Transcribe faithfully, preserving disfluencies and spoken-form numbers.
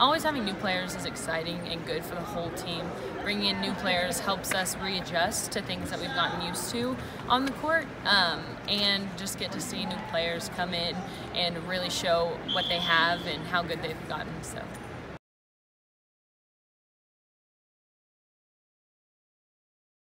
Always having new players is exciting and good for the whole team. Bringing in new players helps us readjust to things that we've gotten used to on the court, um, and just get to see new players come in and really show what they have and how good they've gotten. So.